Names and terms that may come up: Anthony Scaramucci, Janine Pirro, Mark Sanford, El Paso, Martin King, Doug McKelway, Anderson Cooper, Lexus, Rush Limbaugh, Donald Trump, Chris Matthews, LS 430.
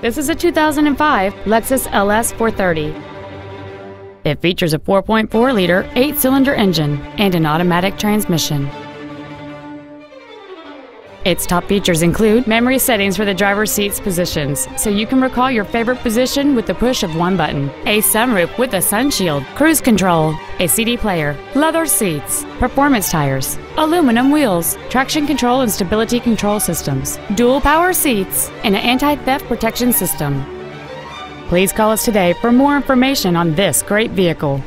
This is a 2005 Lexus LS 430. It features a 4.4-liter 8-cylinder engine and an automatic transmission. Its top features include memory settings for the driver's seat's positions, so you can recall your favorite position with the push of one button, a sunroof with a sunshield, cruise control, a CD player, leather seats, performance tires, aluminum wheels, traction control and stability control systems, dual power seats, and an anti-theft protection system. Please call us today for more information on this great vehicle.